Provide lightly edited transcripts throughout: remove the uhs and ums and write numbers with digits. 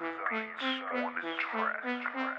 On the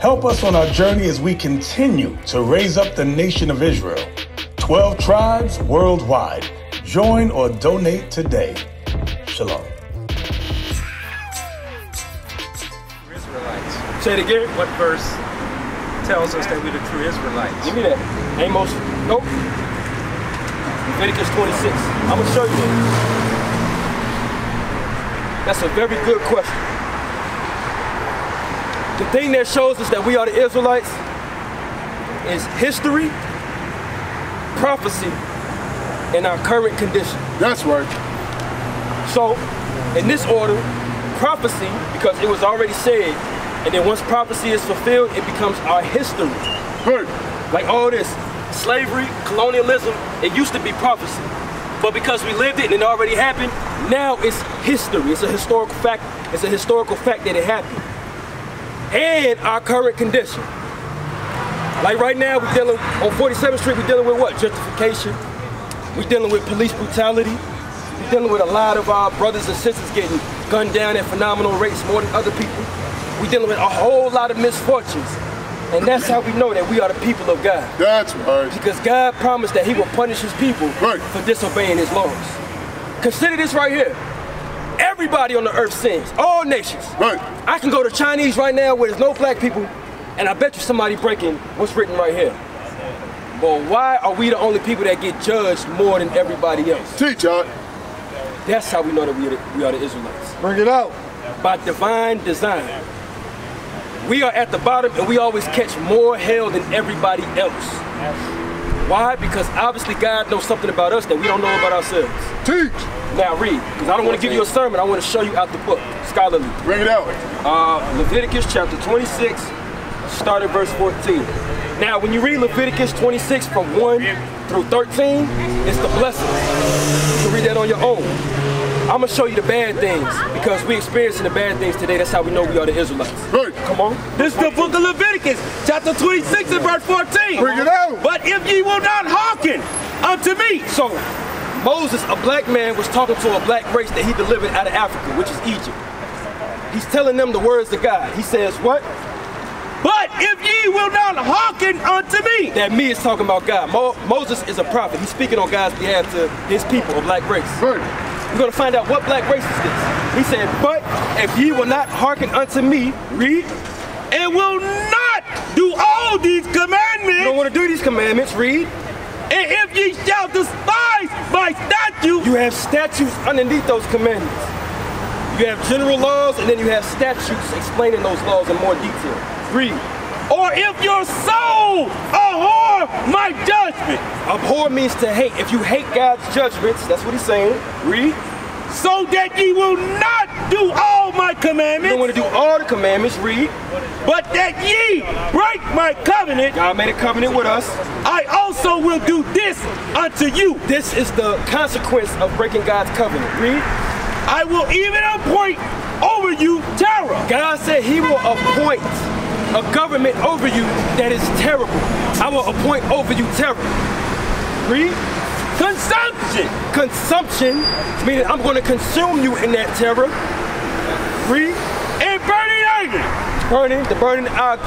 Help us on our journey as we continue to raise up the nation of Israel. 12 tribes worldwide. Join or donate today. Shalom. We're Israelites. Say it again. What verse tells us that we're the true Israelites? Give me that. Amos. Nope. Leviticus 26. I'm going to show you that. That's a very good question. The thing that shows us that we are the Israelites is history, prophecy, and our current condition. That's right. So, in this order, prophecy, because it was already said, and then once prophecy is fulfilled, it becomes our history. Right. Like all this, slavery, colonialism, it used to be prophecy. But because we lived it and it already happened, now it's history. It's a historical fact. It's a historical fact that it happened. And our current condition. Like right now, we're dealing, on 47th Street, we're dealing with what? Justification. We're dealing with police brutality. We're dealing with a lot of our brothers and sisters getting gunned down at phenomenal rates more than other people. We're dealing with a whole lot of misfortunes. And that's how we know that we are the people of God. That's right. Because God promised that he will punish his people for disobeying his laws. Consider this right here. Everybody on the earth sins, all nations. Right. I can go to Chinese right now where there's no black people, and I bet you somebody breaking what's written right here. But why are we the only people that get judged more than everybody else? Teach y'all. That's how we know that we are the Israelites. Bring it out. By divine design. We are at the bottom and we always catch more hell than everybody else. Why? Because obviously God knows something about us that we don't know about ourselves. Teach. Now read, because I don't want to give you a sermon. I want to show you out the book, scholarly. Bring it out. Leviticus chapter 26, starting verse 14. Now, when you read Leviticus 26 from 1 through 13, it's the blessings. You can read that on your own. I'm going to show you the bad things, because we're experiencing the bad things today. That's how we know we are the Israelites. Right. Come on. This is the book of Leviticus, chapter 26 and verse 14. Bring it out. But if ye will not hearken unto me. So, Moses, a black man, was talking to a black race that he delivered out of Africa, which is Egypt. He's telling them the words of God. He says what? But if ye will not hearken unto me. That me is talking about God. Moses is a prophet. He's speaking on God's behalf to his people, a black race. Right. We're going to find out what black race is this. He said, but if ye will not hearken unto me, read, and will not do all these commandments. You don't want to do these commandments, read. And if ye shall despise my statutes. You have statutes underneath those commandments. You have general laws, and then you have statutes explaining those laws in more detail. Read. Or if your soul abhor my judgment. Abhor means to hate. If you hate God's judgments, that's what he's saying. Read. So that ye will not do all my commandments. You don't want to do all the commandments, read. But that ye break my covenant. God made a covenant with us. I also will do this unto you. This is the consequence of breaking God's covenant, read. I will even appoint over you terror. God said he will appoint a government over you that is terrible. I will appoint over you terror. Read. Consumption. Consumption, meaning I'm going to consume you in that terror. Read. And burning agony. Burning, the burning ague.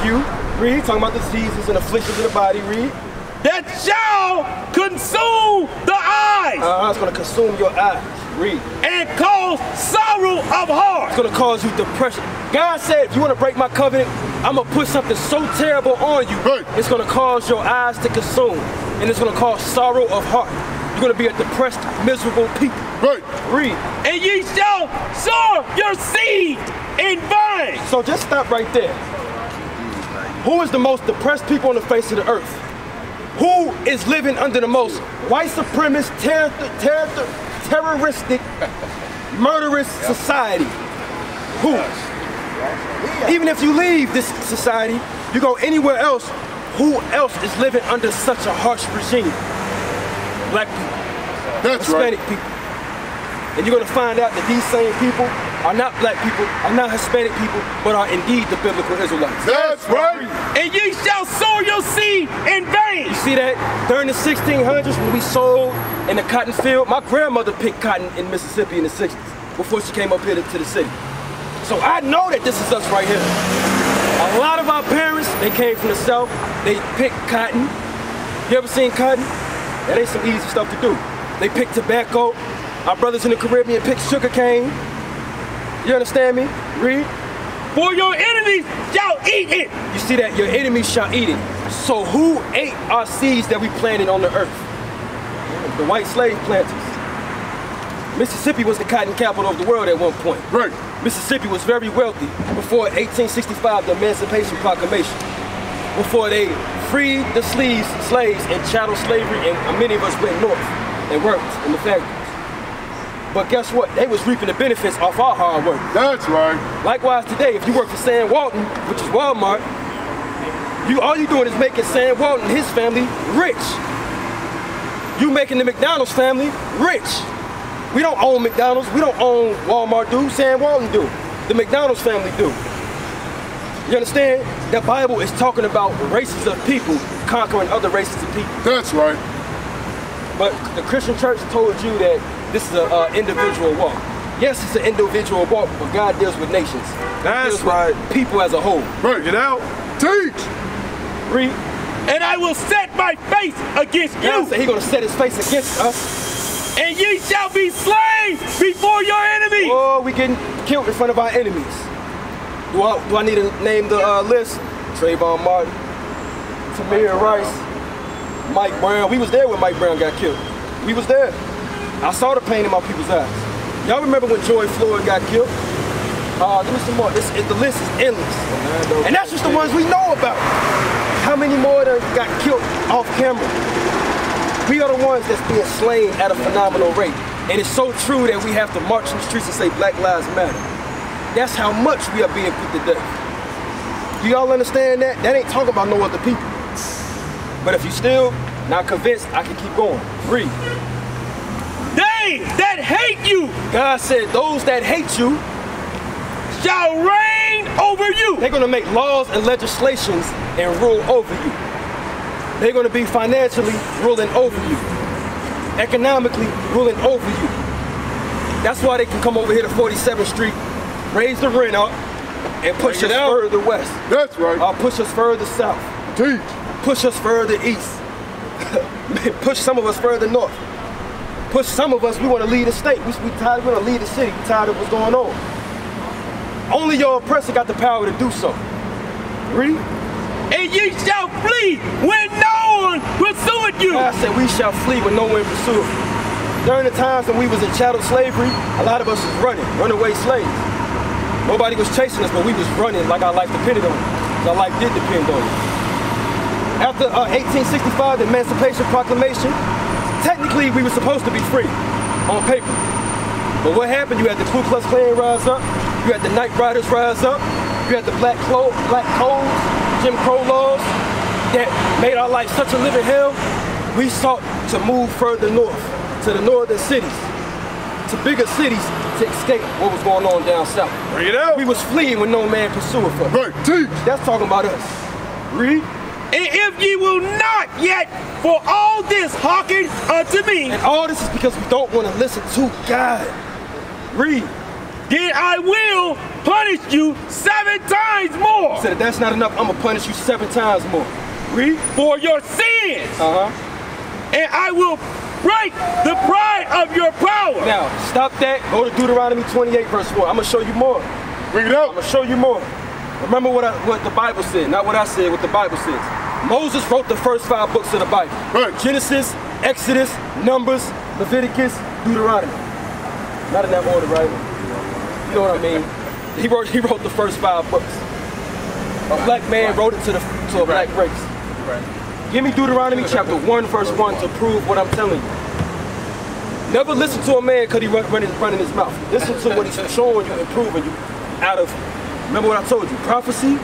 Read, talking about the diseases and afflictions of the body. Read. That shall consume the eyes. It's going to consume your eyes. Read. And cause sorrow of heart. It's going to cause you depression. God said, if you want to break my covenant, I'm going to put something so terrible on you, right. It's going to cause your eyes to consume, and it's going to cause sorrow of heart. You're going to be a depressed, miserable people. Right. Read. And ye shall sow your seed in vain. So just stop right there. Who is the most depressed people on the face of the earth? Who is living under the most white supremacist, terroristic, murderous society? Who? Even if you leave this society, you go anywhere else, who else is living under such a harsh regime? Black people, that's Hispanic right. people. And you're going to find out that these same people are not black people, are not Hispanic people, but are indeed the biblical Israelites. That's right. And ye shall sow your seed in vain. You see that? During the 1600s, when we sold in the cotton field, my grandmother picked cotton in Mississippi in the 60s, before she came up here to the city. So I know that this is us right here. A lot of our parents, they came from the South, they picked cotton. You ever seen cotton? That ain't some easy stuff to do. They pick tobacco. Our brothers in the Caribbean pick sugarcane. You understand me? Read. For your enemies shall eat it. You see that? Your enemies shall eat it. So who ate our seeds that we planted on the earth? The white slave planters. Mississippi was the cotton capital of the world at one point. Right. Mississippi was very wealthy before 1865, the Emancipation Proclamation. Before they freed the slaves and chattel slavery, and many of us went north and worked in the factories. But guess what? They was reaping the benefits off our hard work. That's right. Likewise today, if you work for Sam Walton, which is Walmart, all you're doing is making Sam Walton and his family rich. You making the McDonald's family rich. We don't own McDonald's, we don't own Walmart do, Sam Walton do, the McDonald's family do. You understand? The Bible is talking about races of people conquering other races of people. That's right. But the Christian church told you that this is an individual walk. Yes, it's an individual walk, but God deals with nations. That's right. People as a whole. Bring it out. Teach. Read. And I will set my face against you. God said he's going to set his face against us. And ye shall be slain before your enemies. Oh, we getting killed in front of our enemies. Do I need to name the list? Trayvon Martin, Tamir Rice, Mike Brown. We was there when Mike Brown got killed. We was there. I saw the pain in my people's eyes. Y'all remember when George Floyd got killed? Give me some more. The list is endless. And that's just the ones we know about. How many more that got killed off camera? We are the ones that's being slain at a phenomenal rate. And it's so true that we have to march in the streets and say Black Lives Matter. That's how much we are being put to death. Do y'all understand that? That ain't talking about no other people. But if you still not convinced, I can keep going. Read. They that hate you. God said those that hate you shall reign over you. They're going to make laws and legislations and rule over you. They're going to be financially ruling over you. Economically ruling over you. That's why they can come over here to 47th Street, raise the rent up, and push us further west. That's right. Or push us further south. Teach. Push us further east. Push some of us further north. Push some of us, we want to leave the state. We tired, we want to leave the city. We tired of what's going on. Only your oppressor got the power to do so. Read. And ye shall flee when no one pursueth you. God said we shall flee when no one pursueth you. During the times when we was in chattel slavery, a lot of us was runaway slaves. Nobody was chasing us, but we was running like our life depended on it. Because our life did depend on it. After 1865, the Emancipation Proclamation, technically we were supposed to be free on paper. But what happened? You had the Ku Klux Klan rise up. You had the Night Riders rise up. You had the Black Codes, Jim Crow laws that made our life such a living hell. We sought to move further north, to the northern cities, to bigger cities, to escape what was going on down south. Bring it out. We was fleeing when no man pursued us. Right, teach. That's talking about us. Read. And if ye will not yet for all this hearken unto me. And all this is because we don't want to listen to God. Read. Then I will punish you 7 times more. He said, if that's not enough, I'm going to punish you 7 times more. Read. For your sins. Uh-huh. And I will break the pride of your power. Now, stop that. Go to Deuteronomy 28, verse 4. I'm going to show you more. Bring it out. I'm going to show you more. Remember what the Bible said, not what I said, what the Bible says. Moses wrote the first 5 books of the Bible. Right. Genesis, Exodus, Numbers, Leviticus, Deuteronomy. Not in that order, right? You know what I mean? He wrote the first 5 books. A black man wrote it to a black race. Right. Give me Deuteronomy chapter 1, verse 1 to prove what I'm telling you. Never listen to a man because he running his mouth. Listen to what he's showing you and proving you out of, remember what I told you, prophecy,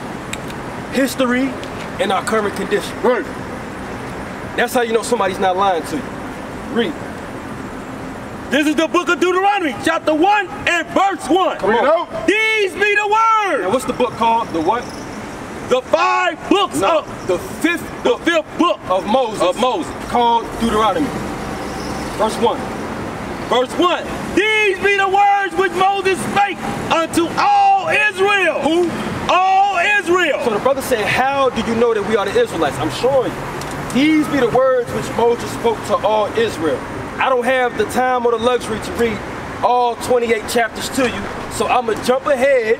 history, and our current condition. Right. That's how you know somebody's not lying to you. Read. This is the book of Deuteronomy, chapter 1 and verse 1. Come on. These be the words. Now what's the book called? The what? The 5 books of the fifth book of Moses. Called Deuteronomy. Verse 1. Verse 1, these be the words which Moses spake unto all Israel. Who? All Israel. So the brother said, how do you know that we are the Israelites? I'm showing you. These be the words which Moses spoke to all Israel. I don't have the time or the luxury to read all 28 chapters to you, so I'm going to jump ahead,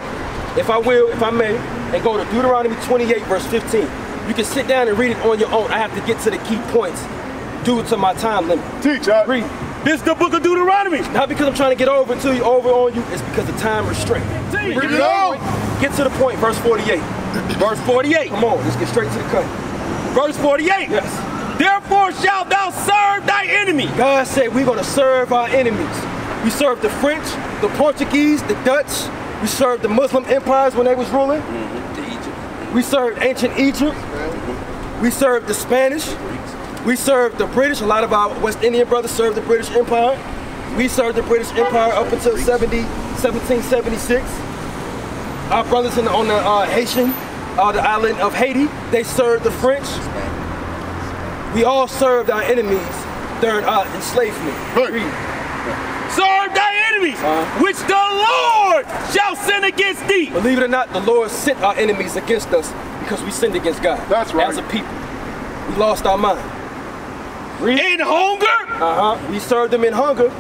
if I will, if I may, and go to Deuteronomy 28, verse 15. You can sit down and read it on your own. I have to get to the key points due to my time limit. Teach, I read. This is the book of Deuteronomy. Not because I'm trying to get over to you, over on you. It's because of time restraint. Bring it on. Get to the point. Verse 48. Verse 48. Come on, let's get straight to the cut. Verse 48. Yes. Therefore shalt thou serve thy enemy. God said we're going to serve our enemies. We served the French, the Portuguese, the Dutch. We served the Muslim empires when they was ruling. Egypt. We served ancient Egypt. We served the Spanish. We served the British. A lot of our West Indian brothers served the British Empire. We served the British Empire up until 1776. Our brothers on the Haitian, the island of Haiti, they served the French. We all served our enemies during our enslavement. Serve thy enemies, which the Lord shall send against thee. Believe it or not, the Lord sent our enemies against us because we sinned against God. That's right. As a people. We lost our mind. In hunger? We served them in hunger.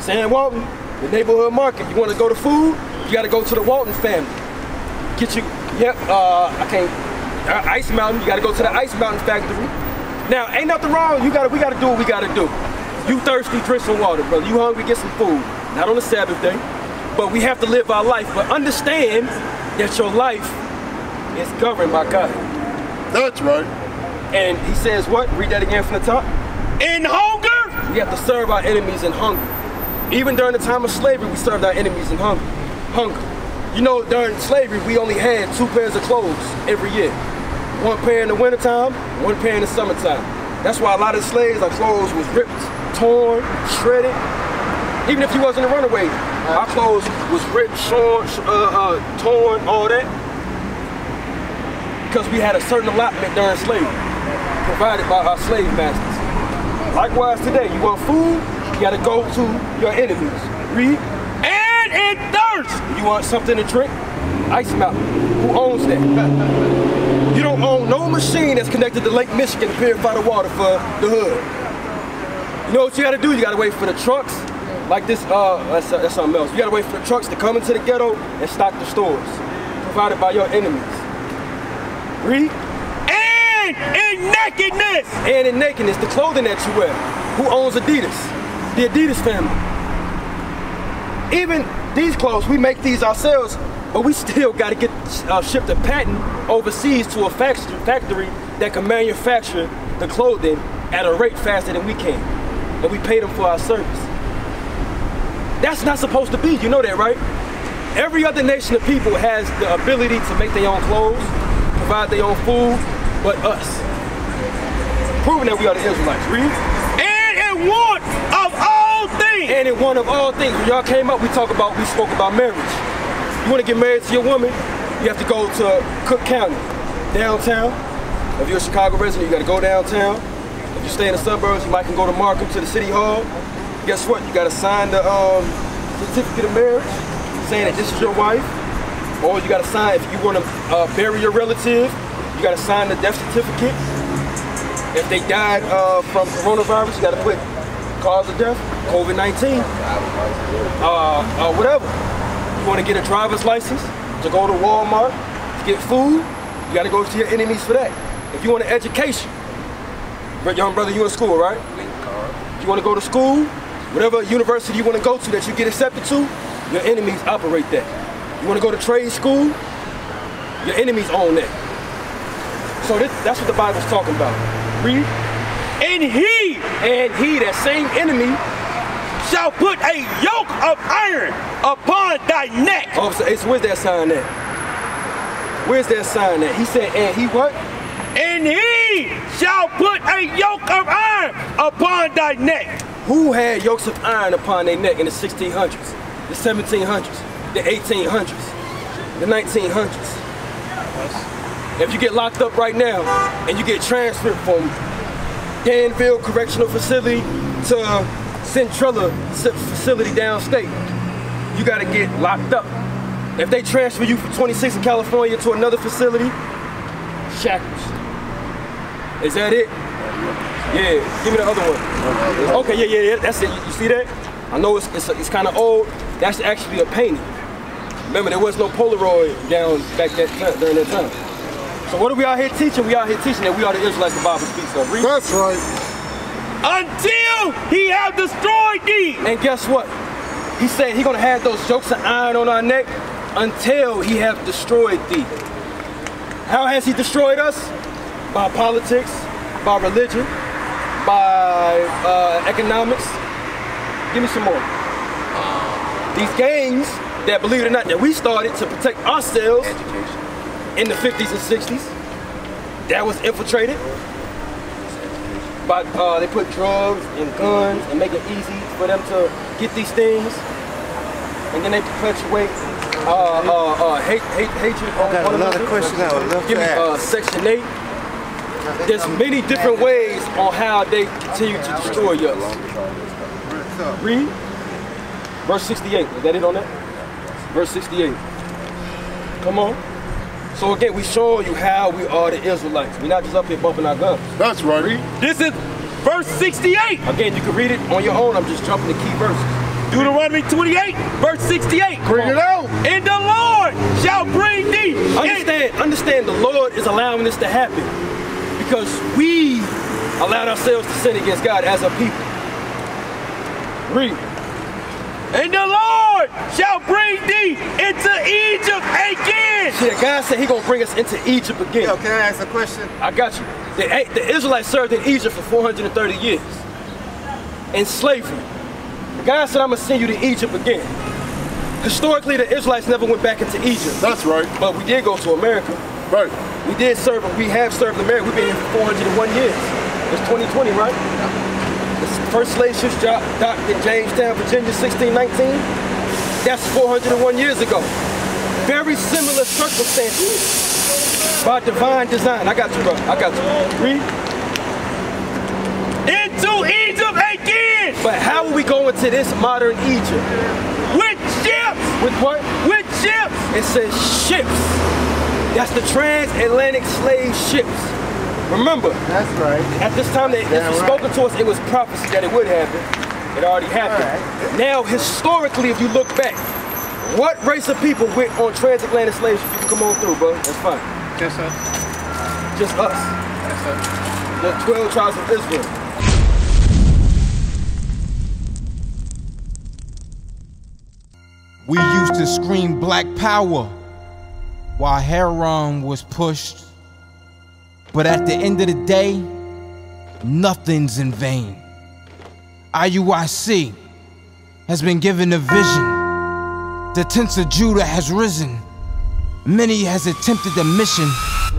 San Walton, the neighborhood market. You want to go to food? You got to go to the Walton family. Get you, Ice Mountain. You got to go to the Ice Mountain factory. Now, ain't nothing wrong. We got to do what we got to do. You thirsty, drink some water, brother. You hungry, get some food. Not on the Sabbath day, but we have to live our life. But understand that your life is governed by God. That's right. And he says what? Read that again from the top. In hunger? We have to serve our enemies in hunger. Even during the time of slavery, we served our enemies in hunger. You know, during slavery, we only had 2 pairs of clothes every year. 1 pair in the wintertime, 1 pair in the summertime. That's why a lot of slaves, our clothes was ripped, torn, shredded. Even if you wasn't a runaway, our clothes was ripped, shorn, torn, all that. Because we had a certain allotment during slavery, provided by our slave masters. Likewise today, you want food, you gotta go to your enemies. Read. And in thirst! You want something to drink? Ice Mountain. Who owns that? You don't own no machine that's connected to Lake Michigan to purify the water for the hood. You know what you gotta do? You gotta wait for the trucks, like this, that's something else. You gotta wait for the trucks to come into the ghetto and stock the stores, provided by your enemies. Read. In nakedness! And in nakedness, the clothing that you wear. Who owns Adidas? The Adidas family. Even these clothes, we make these ourselves, but we still got to get shipped a patent overseas to a factory that can manufacture the clothing at a rate faster than we can. And we pay them for our service. That's not supposed to be, you know that, right? Every other nation of people has the ability to make their own clothes, provide their own food, but us, proving that we are the Israelites. Read. And in want of all things. And in want of all things. When y'all came up, we spoke about marriage. You want to get married to your woman, you have to go to Cook County, downtown. If you're a Chicago resident, you got to go downtown. If you stay in the suburbs, you might can go to Markham to the city hall. Guess what? You got to sign the certificate of marriage, saying that this is your wife. Or you got to sign if you want to bury your relative. You gotta sign the death certificate. If they died from coronavirus, you gotta put cause of death, COVID-19, whatever. You want to get a driver's license, to go to Walmart, to get food, you got to go to your enemies for that. If you want an education, young brother, you in school, right? If you want to go to school, whatever university you want to go to that you get accepted to, your enemies operate that. You want to go to trade school, your enemies own that. So that's what the Bible's talking about. Read. And he, that same enemy, shall put a yoke of iron upon thy neck. Officer Ace, where's that sign at? Where's that sign at? He said, and he what? And he shall put a yoke of iron upon thy neck. Who had yokes of iron upon their neck in the 1600s, the 1700s, the 1800s, the 1900s? If you get locked up right now and you get transferred from Danville Correctional Facility to Central facility downstate, you gotta get locked up. If they transfer you from 26 in California to another facility, shackles. Is that it? Yeah, give me the other one. Okay, yeah, that's it. You see that? I know it's kind of old. That's actually a painting. Remember, there was no Polaroid down back during that time. So what are we out here teaching? We out here teaching that we are the Israelites the Bible speaks of. Read. That's right. Until he have destroyed thee. And guess what? He said he's gonna have those yokes of iron on our neck until he have destroyed thee. How has he destroyed us? By politics, by religion, by economics. Give me some more. These gangs that, believe it or not, that we started to protect ourselves in the 50s and 60s, that was infiltrated. But they put drugs and guns and make it easy for them to get these things, and then they perpetuate hatred. I got another question I would love to ask. Section 8. There's many different ways on how they continue to destroy us. Read verse 68. Is that it on that? Verse 68. Come on. So again, we show you how we are the Israelites. We're not just up here bumping our guns. That's right. Read. This is verse 68. Again, you can read it on your own. I'm just jumping the key verses. Deuteronomy 28, verse 68. Bring it out. And the Lord shall bring thee. Understand, the Lord is allowing this to happen because we allowed ourselves to sin against God as a people. Read. And the Lord shall bring thee into Egypt again. See, God said he's going to bring us into Egypt again. Yo, can I ask a question? I got you. The Israelites served in Egypt for 430 years in slavery. God said, I'm going to send you to Egypt again. Historically, the Israelites never went back into Egypt. That's right. But we did go to America. Right. We did serve, we have served America. We've been here for 401 years. It's 2020, right? Yeah. First slave ship docked in Jamestown, Virginia, 1619. That's 401 years ago. Very similar circumstances by divine design. I got you, bro. I got you. Read. Into Egypt again. But how are we going to this modern Egypt? With ships. With what? With ships. It says ships. That's the transatlantic slave ships. Remember, that's right. At this time that it was spoken to us, it was prophecy that it would happen. It already happened. Right. Now, historically, if you look back, what race of people went on transatlantic slaves? You can come on through, bro. That's fine. Just us. Just us. Yes, sir. The 12 tribes of Israel. We used to scream black power while Heron was pushed. But at the end of the day, nothing's in vain. IUIC has been given a vision. The tents of Judah has risen. Many has attempted the mission,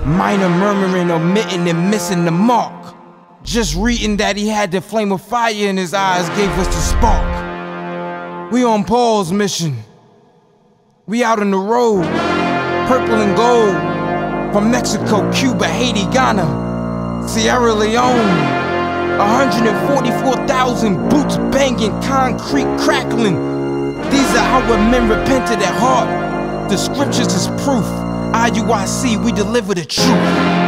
minor murmuring, omitting, and missing the mark. Just reading that he had the flame of fire in his eyes gave us the spark. We on Paul's mission. We out on the road, purple and gold. From Mexico, Cuba, Haiti, Ghana, Sierra Leone, 144,000 boots banging, concrete crackling. These are how men repented at heart. The scriptures is proof. IUIC, we deliver the truth.